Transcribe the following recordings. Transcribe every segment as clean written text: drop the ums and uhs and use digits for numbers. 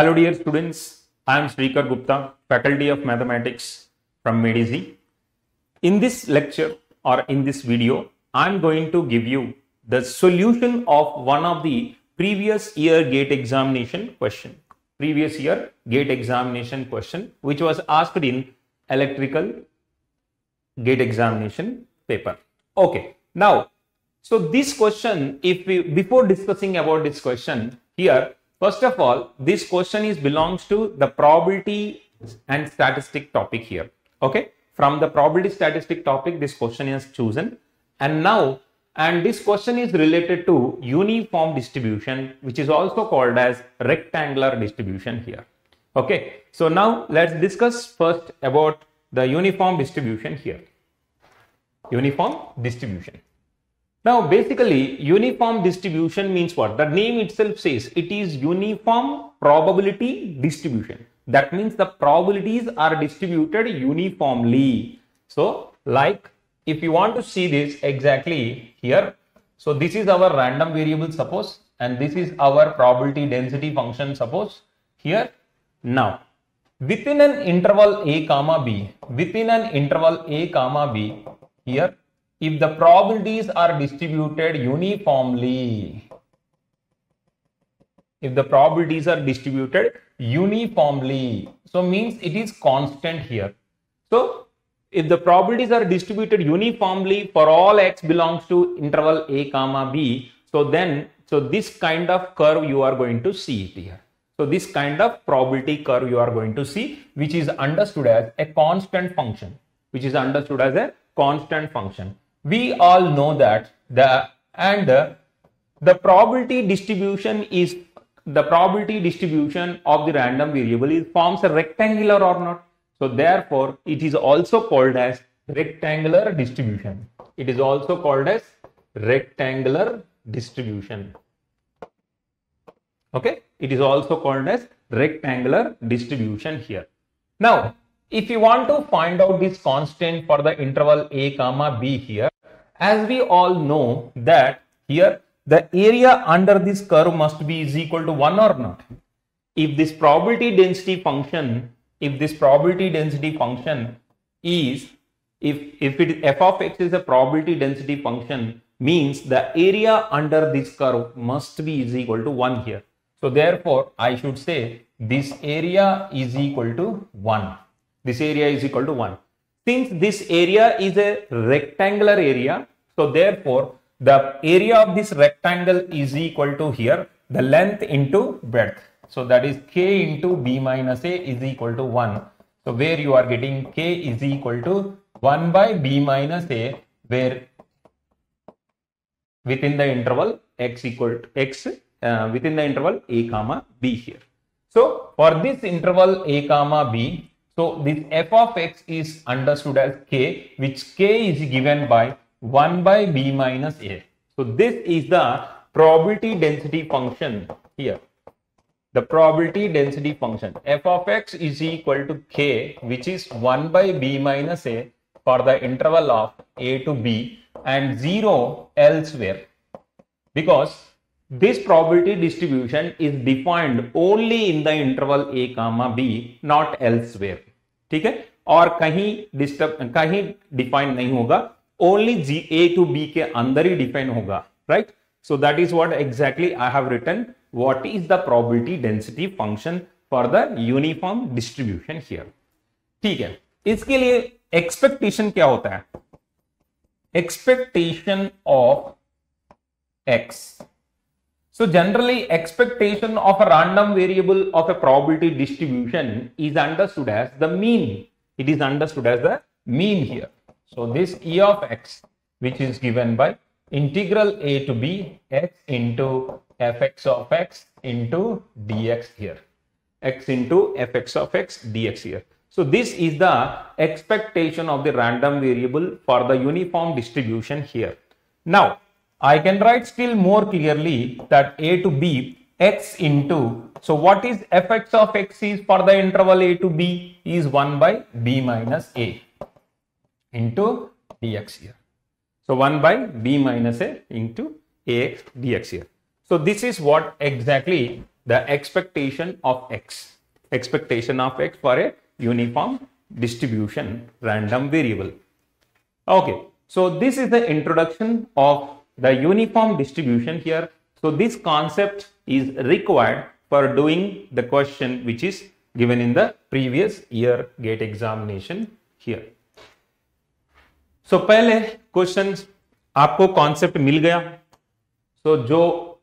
Hello dear students, I am Srikar Gupta, Faculty of Mathematics from MADE EASY. In this lecture or in this video, I am going to give you the solution of one of the previous year GATE examination question. Previous year GATE examination question which was asked in electrical GATE examination paper. Okay, now, so this question, before discussing about this question here, first of all, this question belongs to the probability and statistic topic here. Okay, from the probability statistic topic, this question is chosen, and this question is related to uniform distribution, which is also called as rectangular distribution here. Okay, so now let's discuss first about the uniform distribution here. Uniform distribution. Now basically uniform distribution means what? The name itself says it is uniform probability distribution. That means the probabilities are distributed uniformly. So like if you want to see this exactly here, so this is our random variable suppose, and this is our probability density function suppose here. Now within an interval a comma b, within an interval a comma b here, if the probabilities are distributed uniformly, if the probabilities are distributed uniformly, so means it is constant here. So if the probabilities are distributed uniformly for all x belongs to interval a comma b, so this kind of curve you are going to see it here. So this kind of probability curve you are going to see, which is understood as a constant function, which is understood as a constant function. We all know that the probability distribution is the probability distribution of the random variable forms a rectangular or not. So therefore it is also called as rectangular distribution. It is also called as rectangular distribution. Okay, it is also called as rectangular distribution here. Now if you want to find out this constant for the interval a comma b here, as we all know that here the area under this curve must be is equal to 1 or not. If this probability density function, if f of x is a probability density function, means the area under this curve must be is equal to 1 here. So therefore I should say this area is equal to 1. This area is equal to 1. Since this area is a rectangular area, so therefore the area of this rectangle is equal to here, the length into breadth. So that is k into b minus a is equal to 1. So where you are getting k is equal to 1 by b minus a, where within the interval x equal to x, within the interval a comma b here. So for this interval a comma b, so this f of x is understood as k, which k is given by 1 by b minus a. So this is the probability density function here. The probability density function f of x is equal to k, which is 1 by b minus a for the interval of a to b and 0 elsewhere, because this probability distribution is defined only in the interval a comma b, not elsewhere. ठीक है, और कहीं define नहीं होगा, only a to b के अंदर ही define होगा, right? So that is what exactly I have written what is the probability density function for the uniform distribution here. ठीक है, इसके लिए एक्सपेक्टेशन क्या होता है? Expectation of x. So generally expectation of a random variable of a probability distribution is understood as the mean. It is understood as the mean here. So this e of x, which is given by integral a to b x into fx of x into dx here. X into fx of x dx here. So this is the expectation of the random variable for the uniform distribution here. Now I can write still more clearly that a to b x into, so what is fx of x is for the interval a to b is 1 by b minus a into dx here. So 1 by b minus a into ax dx here. So this is what exactly the expectation of x for a uniform distribution random variable. Okay, so this is the introduction of the uniform distribution here. So this concept is required for doing the question which is given in the previous year GATE examination here. So पहले question आपको concept मिल गया. तो जो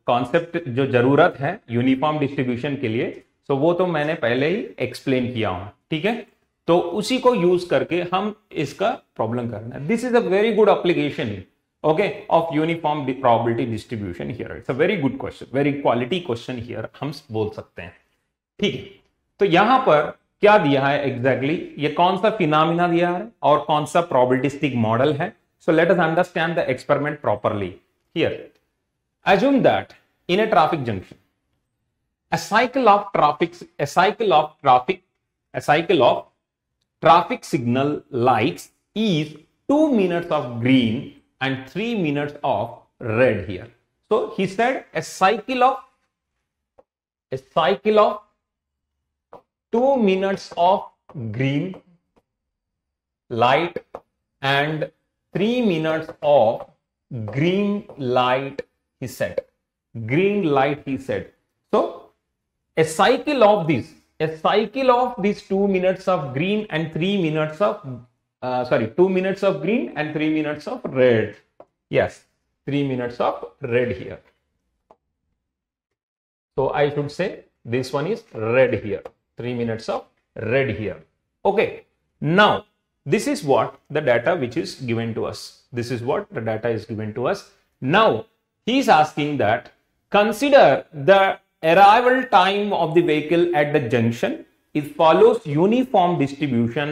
concept जो जरूरत है uniform distribution के लिए, तो वो तो मैंने पहले ही एक्सप्लेन किया हूं, ठीक है. तो उसी को यूज करके हम इसका प्रॉब्लम करना है. This is a very good application, okay, of uniform probability distribution here. It's a very good question, very quality question here हम बोल सकते हैं, ठीक है. तो यहां पर क्या दिया है एग्जैक्टली, ये कौन सा फिनोमिना दिया है और कौन सा प्रोबेबिलिस्टिक मॉडल है. So let us understand the experiment properly. Here, assume that in a traffic junction, a cycle of traffic signal lights is 2 minutes of green and 3 minutes of red. Here, so he said a cycle of 2 minutes of green light and 3 minutes of green light, he said. So a cycle of these 2 minutes of green and 3 minutes of 2 minutes of green and 3 minutes of red. Yes, 3 minutes of red here. So I should say this one is red here. 3 minutes of red here. Okay. Now, this is what the data which is given to us. Now, he is asking that consider the arrival time of the vehicle at the junction. It follows uniform distribution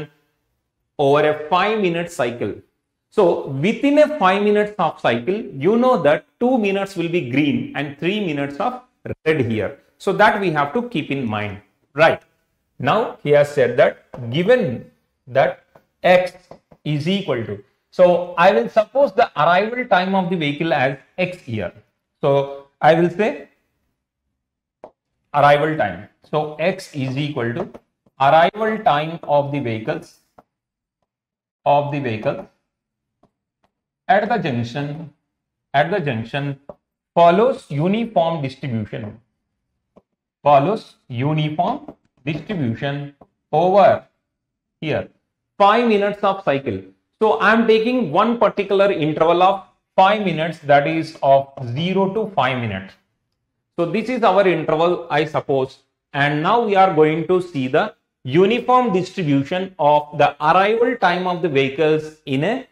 over a 5-minute cycle. So, within a 5 minutes of cycle, you know that 2 minutes will be green and 3 minutes of red here. So, that we have to keep in mind, right? Now, he has said that given that x is equal to, so I will suppose the arrival time of the vehicle as x here. So I will say arrival time. So x is equal to arrival time of the vehicles at the junction follows uniform distribution over here 5 minutes of cycle. So I am taking one particular interval of 5 minutes, that is of 0 to 5 minutes. So this is our interval, I suppose. And now we are going to see the uniform distribution of the arrival time of the vehicles in a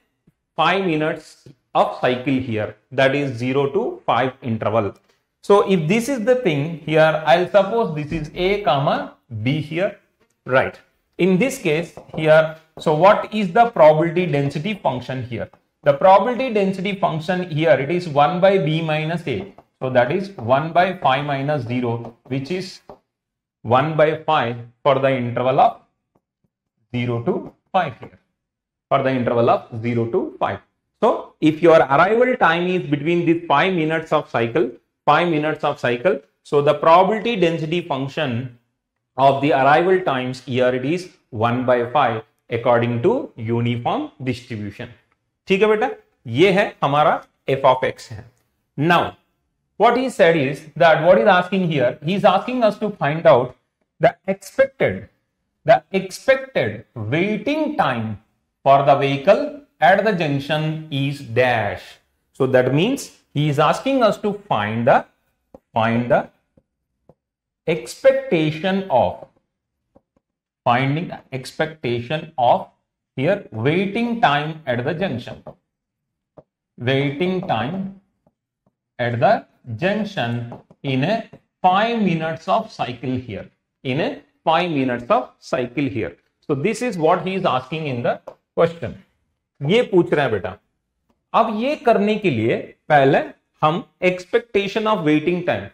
5 minutes of cycle here, that is 0 to 5 interval. So if this is the thing here, I'll suppose this is A comma B here, right? In this case here, so what is the probability density function here? The probability density function here, it is 1 by b minus a. So that is 1 by 5 minus 0, which is 1 by 5 for the interval of 0 to 5 here. So if your arrival time is between these 5 minutes of cycle, so the probability density function of the arrival times here, it is 1 by 5 according to uniform distribution. ठीक है बेटा, ये है हमारा f of x है. Now, what he said is that what he is asking here, he is asking us to find out the expected waiting time for the vehicle at the junction is dash. So that means he is asking us to find the expectation of here waiting time at the junction. In a 5 minutes of cycle here. So this is what he is asking in the question. ये पूछ रहा है बेटा. अब ये करने के लिए पहले हम expectation of waiting time.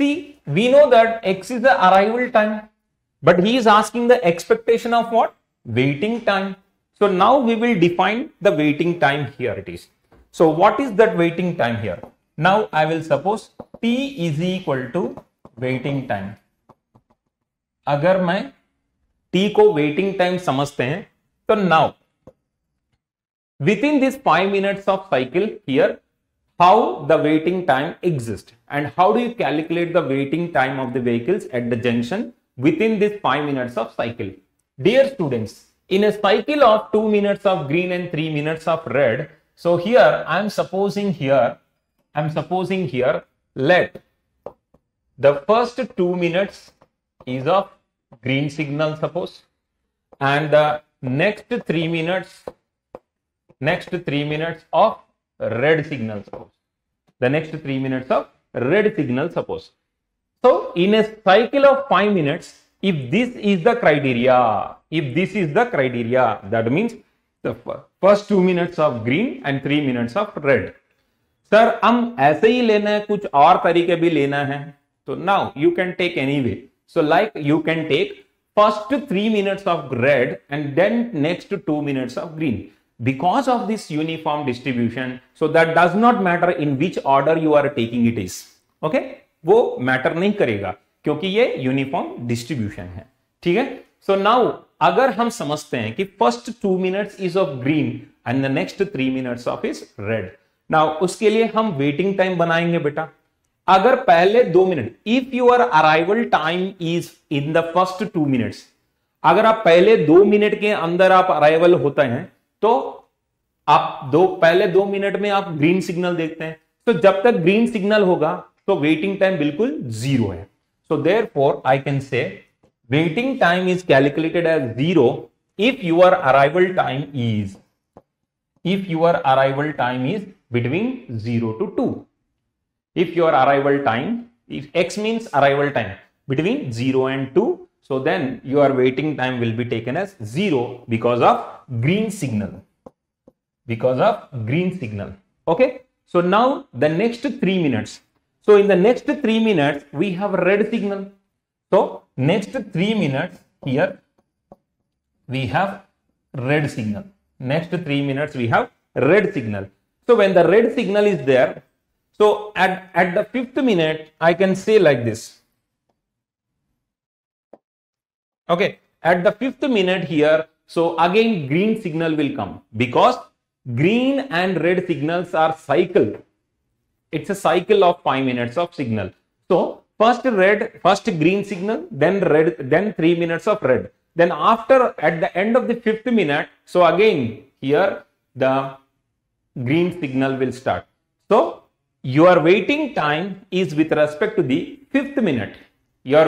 See, we know that x is the arrival time, but he is asking the expectation of what? Waiting time. So now we will define the waiting time here, it is. So what is that waiting time here? Now I will suppose t is equal to waiting time, अगर मैं T को waiting time समझते हैं तो now within this 5 minutes of cycle here how the waiting time exist and how do you calculate the waiting time of the vehicles at the junction within this 5 minutes of cycle. Dear students, in a cycle of 2 minutes of green and 3 minutes of red, so here I am supposing here let the first 2 minutes is of green signal, suppose, and the next 3 minutes of red signal, suppose. So in a cycle of 5 minutes, if this is the criteria, that means the first 2 minutes of green and 3 minutes of red. Sir हम ऐसे ही लेना है, कुछ और तरीके भी लेना है तो now you can take any way. So like you can take first 3 minutes of red and then next 2 minutes of green. Because of this uniform distribution, so that does not matter in which order you are taking it is okay, वो matter नहीं करेगा क्योंकि ये uniform distribution है. ठीक है, so now अगर हम समझते हैं कि first 2 minutes is of green and the next 3 minutes of is red. Now उसके लिए हम वेटिंग टाइम बनाएंगे बेटा. अगर पहले 2 minutes, if your arrival time is in the first 2 minutes, अगर आप पहले 2 minutes के अंदर आप अराइवल होते हैं तो आप पहले दो मिनट में आप ग्रीन सिग्नल देखते हैं, तो जब तक ग्रीन सिग्नल होगा तो वेटिंग टाइम बिल्कुल जीरो है. So therefore, I can say waiting time is calculated as 0 if your arrival time is between 0 to 2. If your arrival time, if x means arrival time between 0 and 2, so then your waiting time will be taken as 0 because of green signal. Okay. So now the next 3 minutes. So in the next 3 minutes we have red signal. So next 3 minutes here we have red signal. So when the red signal is there, so at the 5th minute I can say like this. Okay, at the 5th minute here, so again green signal will come because green and red signals are cycled. It's a cycle of 5 minutes of signal. So first green signal, then red, then 3 minutes of red. Then after at the end of the 5th minute, so again here the green signal will start. So your waiting time is with respect to the 5th minute. So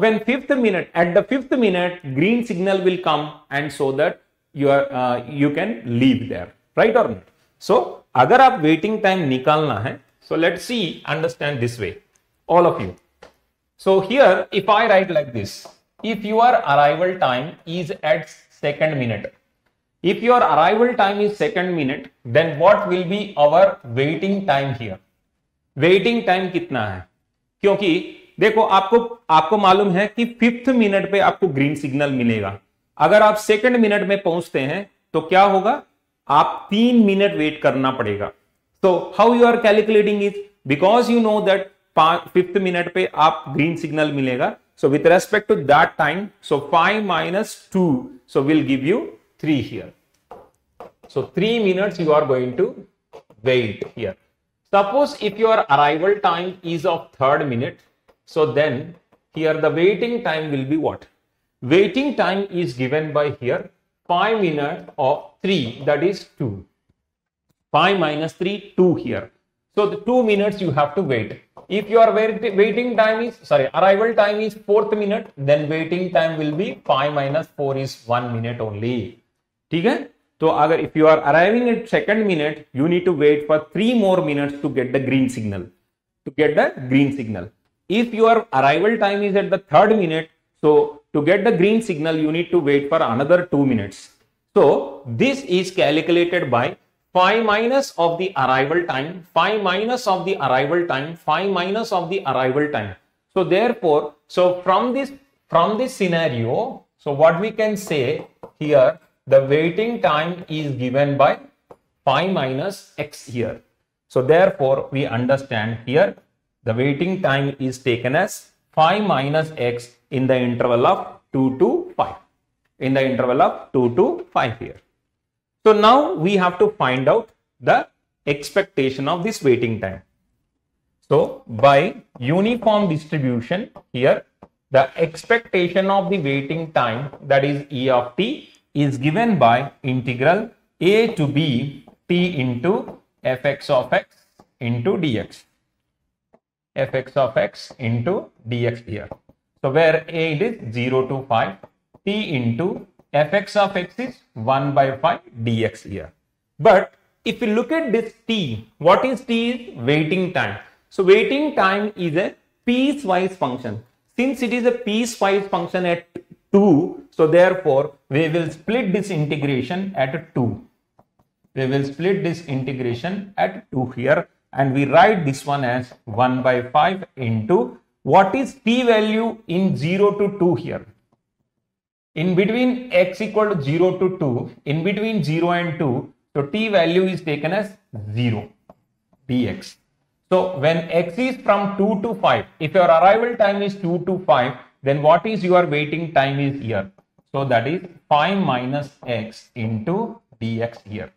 when 5th minute, at the 5th minute, green signal will come, and so that you can leave there, right or not? So, अगर आप waiting time निकालना है, so let's see, understand this way, all of you. So here, if I write like this, if your arrival time is at 2nd minute, then what will be our waiting time here? Waiting time कितना है? क्योंकि देखो आपको मालूम है कि 5th minute पे आपको ग्रीन सिग्नल मिलेगा. अगर आप 2nd minute में पहुंचते हैं, तो क्या होगा? आप 3 minute वेट करना पड़ेगा. So how you are calculating is because you know that 5th minute पे आप ग्रीन सिग्नल मिलेगा. So with respect to that time, so 5 minus 2, so will give you 3 here. So 3 minutes you are going to wait here. Suppose if your arrival time is of 3rd minute, so then here the waiting time will be what? Waiting time is given by here 5 minutes of 3, that is 2. 5 minus 3, 2 here. So the 2 minutes you have to wait. If your arrival time is 4th minute, then waiting time will be 5 minus 4 is 1 minute only. ठीक है? तो अगर if you are arriving at 2nd minute, you need to wait for 3 more minutes to get the green signal. If your arrival time is at the 3rd minute, so to get the green signal you need to wait for another 2 minutes. So this is calculated by 5 minus of the arrival time. So therefore, so from this scenario, so what we can say here, the waiting time is given by 5 minus x here. So therefore, we understand here the waiting time is taken as 5 minus x in the interval of 2 to 5. In the interval of 2 to 5 here. So now we have to find out the expectation of this waiting time. So by uniform distribution here, the expectation of the waiting time, that is E of t, is given by integral a to b t into fx of x into dx. Fx of x into dx here. So where a is 0 to 5, t into fx of x is 1 by 5 dx here. But if you look at this t, what is t? Is waiting time. So waiting time is a piecewise function. Since it is a piecewise function at 2, so therefore we will split this integration at 2. We will split this integration at 2 here, and we write this one as 1 by 5 into what is t value in 0 to 2 here. In between x equal to 0 to 2, in between 0 and 2, so t value is taken as 0 dx. So when x is from 2 to 5, if your arrival time is 2 to 5, then what is your waiting time is here. So that is 5 minus x into dx here.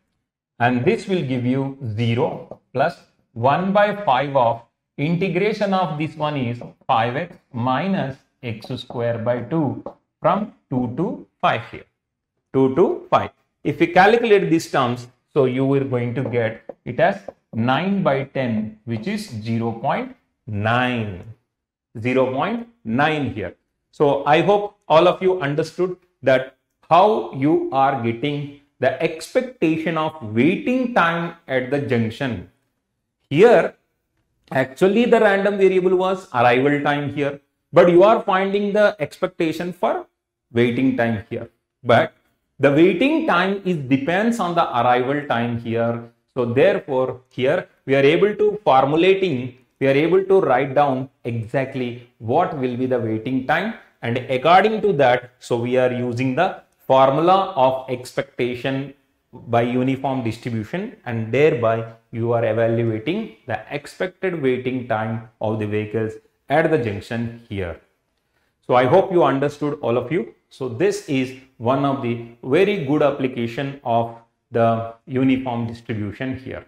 And this will give you 0 plus 1 by 5 of integration of this one is 5x minus x square by 2 from 2 to 5 here. 2 to 5. If we calculate these terms, so you are going to get it as 9 by 10, which is 0.9. 0.9 here. So I hope all of you understood that how you are getting the expectation of waiting time at the junction. Here, actually the random variable was arrival time here, but you are finding the expectation for waiting time here. But the waiting time is depends on the arrival time here. So therefore, here we are able to write down exactly what will be the waiting time, and according to that, so we are using the formula of expectation by uniform distribution, and thereby you are evaluating the expected waiting time of the vehicles at the junction here. So I hope you understood, all of you. So this is one of the very good application of the uniform distribution here,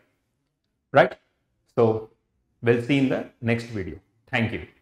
right? So we'll see in the next video. Thank you.